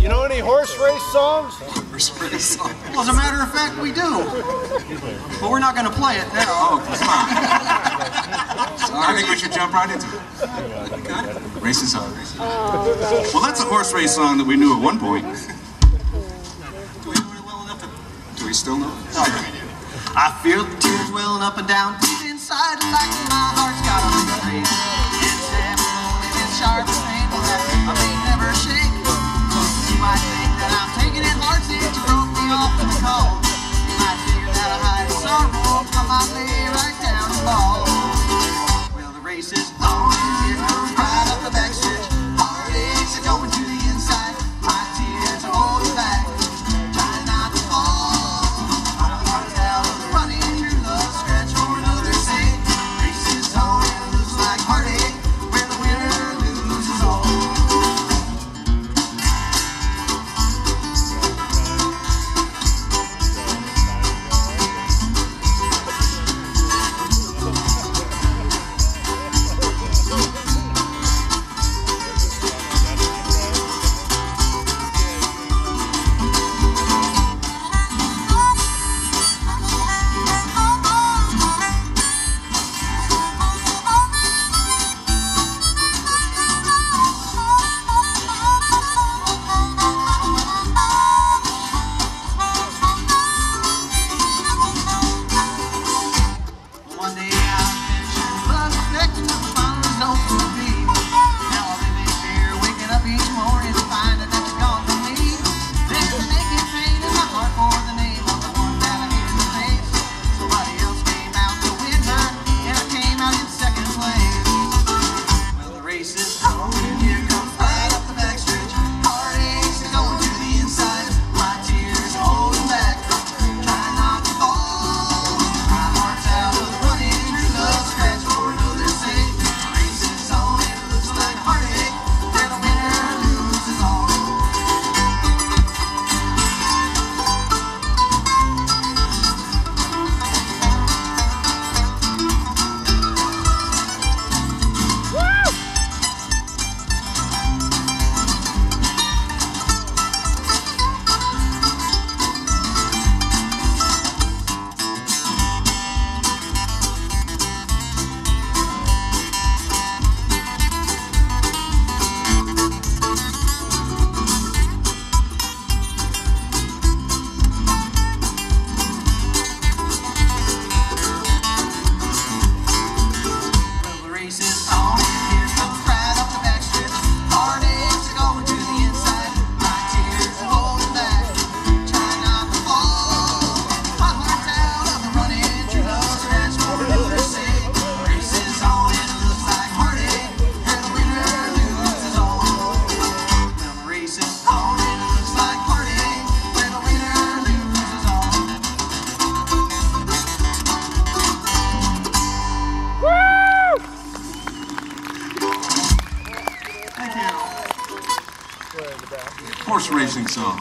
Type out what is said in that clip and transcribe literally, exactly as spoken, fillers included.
You know any horse race songs? Horse race songs. Well, as a matter of fact, we do. But we're not going to play it now. Oh, come on. I think we should jump right into it. Got it? Races are races. Well, that's a horse race song that we knew at one point. Do we know it well enough to... Do we still know it? No, we do. I feel the tears welling up and down deep inside, like my heart's got on the street. It's heavy, lonely, it's sharp, it's painful, I may never shake. You might think that I'm taking it hard since you broke me off in the cold. You might figure that I hide sorrow, I might lay right down and fall. Well, the race is on, it goes right up the backstretch. Heartaches are going to the inside, my tears are holding back. Trying not to fall, I'm running down, running through the stretch for another save. Race is on, it looks like heartache, where the winner loses all. Horse racing song.